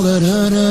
da da da.